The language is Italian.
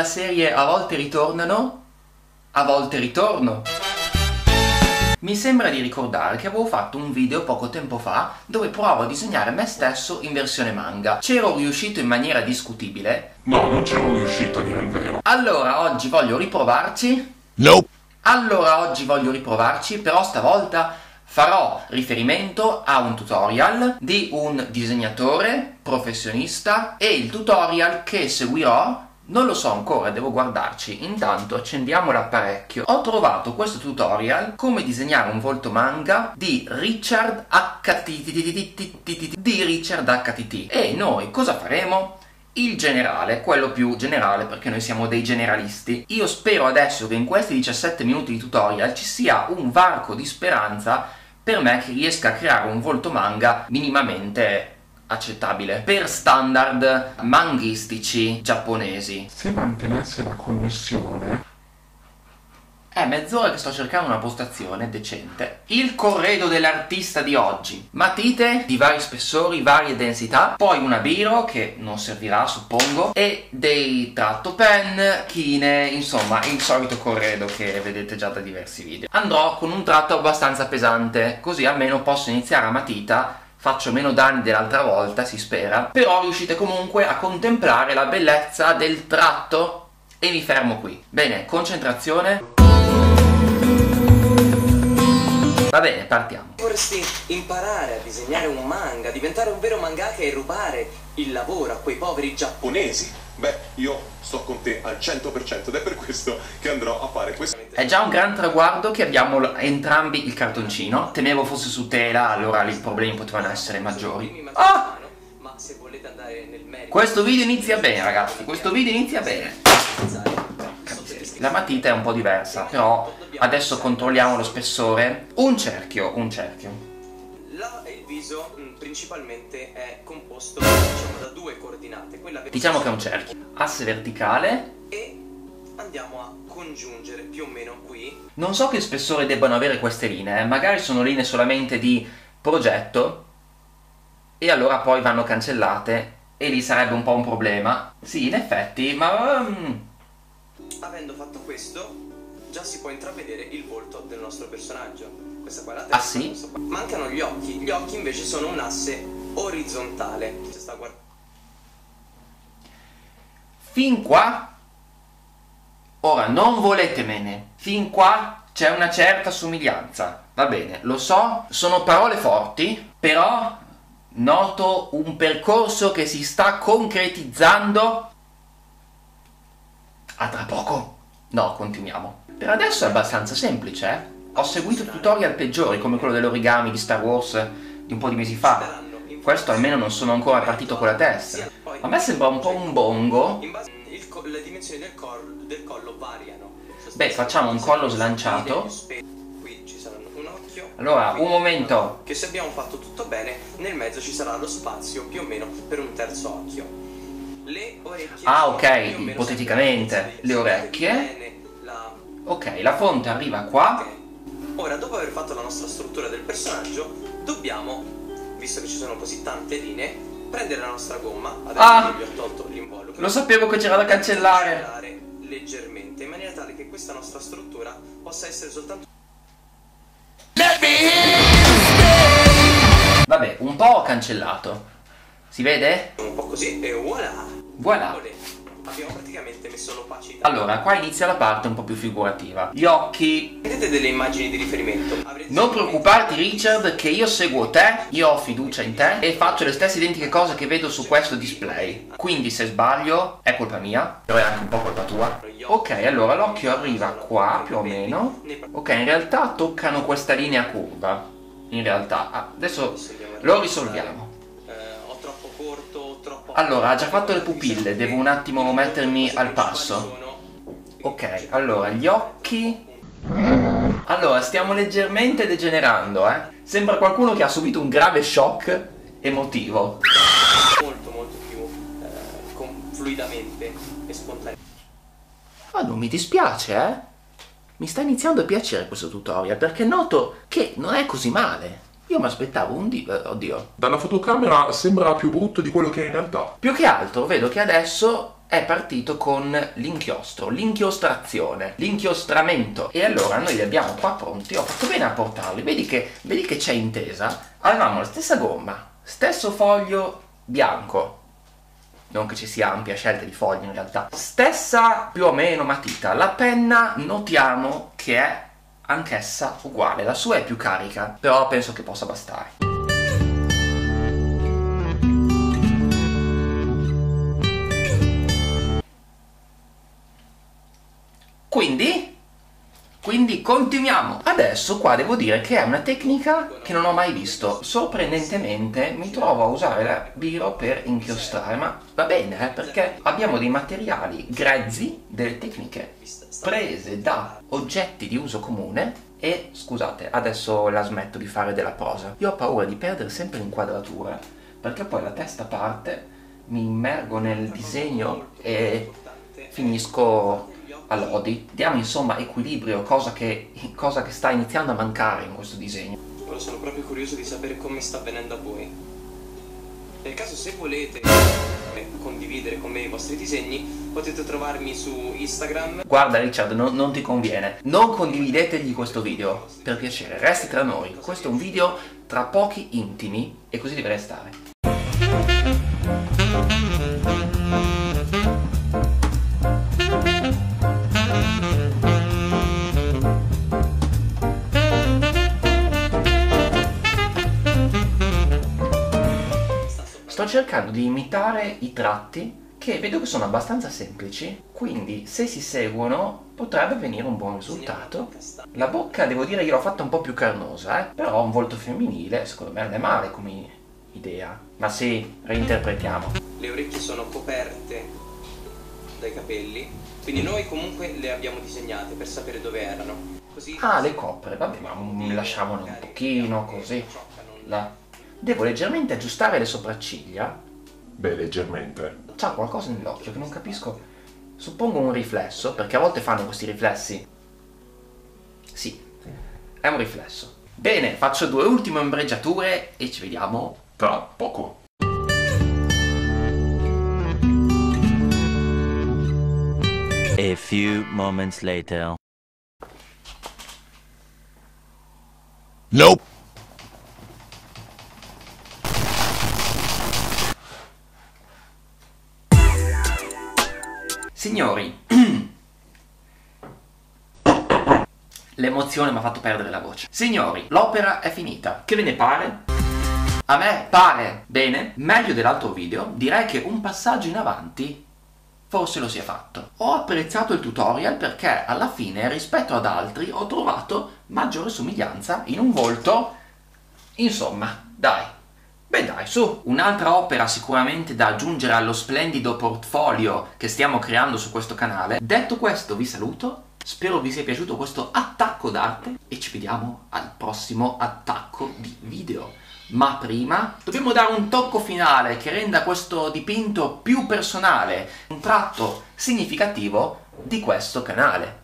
nella serie a volte ritornano, a volte ritorno. Mi sembra di ricordare che avevo fatto un video poco tempo fa dove provavo a disegnare me stesso in versione manga. C'ero riuscito in maniera discutibile. No, non c'ero riuscito a dire il vero. Allora oggi voglio riprovarci. Nope. Allora oggi voglio riprovarci, però stavolta farò riferimento a un tutorial di un disegnatore professionista e il tutorial che seguirò non lo so ancora, devo guardarci. Intanto accendiamo l'apparecchio. Ho trovato questo tutorial, come disegnare un volto manga, di Richard HTT. E noi cosa faremo? Il generale, quello più generale, perché noi siamo dei generalisti. Io spero adesso che in questi 17 minuti di tutorial ci sia un varco di speranza per me che riesca a creare un volto manga minimamente accettabile per standard manghistici giapponesi. Se mantenesse la connessione. È mezz'ora che sto cercando una postazione decente. Il corredo dell'artista di oggi: matite di vari spessori, varie densità, poi una biro che non servirà suppongo, e dei tratto pen, chine, insomma il solito corredo che vedete già da diversi video. Andrò con un tratto abbastanza pesante, così almeno posso iniziare a matita. Faccio meno danni dell'altra volta, si spera. Però riuscite comunque a contemplare la bellezza del tratto. E mi fermo qui. Bene, concentrazione. Va bene, partiamo. Vorresti imparare a disegnare un manga, diventare un vero mangaka e rubare il lavoro a quei poveri giapponesi? Beh, io sto con te al 100% ed è per questo che andrò a fare questo. È già un gran traguardo che abbiamo entrambi il cartoncino. Temevo fosse su tela, allora i problemi potevano essere maggiori. Ah! Questo video inizia bene, ragazzi. Questo video inizia bene. La matita è un po' diversa, però adesso controlliamo lo spessore. Un cerchio, un cerchio. Il viso principalmente è composto da due coordinate. Diciamo che è un cerchio. Asse verticale. E andiamo a congiungere più o meno qui. Non so che spessore debbano avere queste linee. Magari sono linee solamente di progetto e allora poi vanno cancellate e lì sarebbe un po' un problema. Sì, in effetti, ma... Avendo fatto questo già si può intravedere il volto del nostro personaggio. Questa qua è la testa. Ah sì? Mancano gli occhi. Gli occhi invece sono un asse orizzontale. Fin qua. Ora non voletemene. Fin qua c'è una certa somiglianza. Va bene, lo so, sono parole forti, però noto un percorso che si sta concretizzando. A tra poco. No, continuiamo. Per adesso è abbastanza semplice, eh? Ho seguito tutorial peggiori come quello dell'origami di Star Wars di un po' di mesi fa. Questo almeno non sono ancora partito con la testa. A me sembra un po' un bongo. Le dimensioni del collo variano. Beh, facciamo un collo slanciato. Qui ci sarà un occhio. Allora, un momento. Che se abbiamo fatto tutto bene, nel mezzo ci sarà lo spazio più o meno per un terzo occhio. Le orecchie. Ah, ok, ipoteticamente. Le orecchie. Ok, la fonte arriva qua. Ora, dopo aver fatto la nostra struttura del personaggio, dobbiamo, visto che ci sono così tante linee, prendere la nostra gomma. Adesso gli ho tolto l'involucro. Lo sapevo che c'era da cancellare. Leggermente, in maniera tale che questa nostra struttura possa essere soltanto... Vabbè, un po' ho cancellato. Si vede? Un po' così e voilà. Voilà. Abbiamo praticamente messo l'opacità. Allora, qua inizia la parte un po' più figurativa. Gli occhi. Vedete delle immagini di riferimento. Non preoccuparti, Richard, che io seguo te, io ho fiducia in te e faccio le stesse identiche cose che vedo su questo display. Quindi se sbaglio è colpa mia, però è anche un po' colpa tua. Ok, allora l'occhio arriva qua più o meno. Ok, in realtà toccano questa linea curva. In realtà, adesso lo risolviamo. Allora, ha già fatto le pupille, devo un attimo mettermi al passo. Ok, allora, gli occhi... Allora, stiamo leggermente degenerando, eh? Sembra qualcuno che ha subito un grave shock emotivo. Molto, molto più fluidamente e spontaneamente. Ah, non mi dispiace, eh? Mi sta iniziando a piacere questo tutorial, perché noto che non è così male. Io mi aspettavo un oddio. Dalla fotocamera sembra più brutto di quello che è in realtà. Più che altro vedo che adesso è partito con l'inchiostro, l'inchiostrazione, l'inchiostramento. E allora noi li abbiamo qua pronti, ho fatto bene a portarli. Vedi che c'è intesa. Avevamo la stessa gomma, stesso foglio bianco. Non che ci sia ampia scelta di fogli in realtà. Stessa più o meno matita. La penna notiamo che è anch'essa uguale, la sua è più carica, però penso che possa bastare. Quindi continuiamo. Adesso qua devo dire che è una tecnica che non ho mai visto. Sorprendentemente mi trovo a usare la biro per inchiostrare, ma va bene, perché abbiamo dei materiali grezzi, delle tecniche prese da oggetti di uso comune. E scusate, adesso la smetto di fare della prosa. Io ho paura di perdere sempre l'inquadratura, perché poi la testa parte, mi immergo nel disegno e finisco all'odi. Diamo insomma equilibrio, cosa che sta iniziando a mancare in questo disegno. Ora sono proprio curioso di sapere come sta avvenendo a voi. Nel caso, se volete condividere con me i vostri disegni, potete trovarmi su Instagram. Guarda Richard, non ti conviene. Non condividetegli questo video, per piacere, resti tra noi. Questo è un video tra pochi intimi e così deve restare. Sto cercando di imitare i tratti che vedo che sono abbastanza semplici, quindi se si seguono potrebbe venire un buon risultato. La bocca devo dire che l'ho fatta un po' più carnosa, però un volto femminile secondo me non è male come idea. Ma sì, reinterpretiamo. Le orecchie sono coperte dai capelli, quindi noi comunque le abbiamo disegnate per sapere dove erano. Così le copre, vabbè, ma lasciamone un pochino così. Devo leggermente aggiustare le sopracciglia. Beh, leggermente. C'ha qualcosa nell'occhio che non capisco. Suppongo un riflesso, perché a volte fanno questi riflessi. Sì, è un riflesso. Bene, faccio due ultime ombreggiature e ci vediamo tra poco. A few moments later. Nope. Signori, l'emozione mi ha fatto perdere la voce. Signori, l'opera è finita. Che ve ne pare? A me pare bene, meglio dell'altro video. Direi che un passaggio in avanti forse lo si è fatto. Ho apprezzato il tutorial perché alla fine, rispetto ad altri, ho trovato maggiore somiglianza in un volto. Insomma, dai. Beh dai, su! Un'altra opera sicuramente da aggiungere allo splendido portfolio che stiamo creando su questo canale. Detto questo vi saluto, spero vi sia piaciuto questo attacco d'arte e ci vediamo al prossimo attacco di video. Ma prima dobbiamo dare un tocco finale che renda questo dipinto più personale, un tratto significativo di questo canale.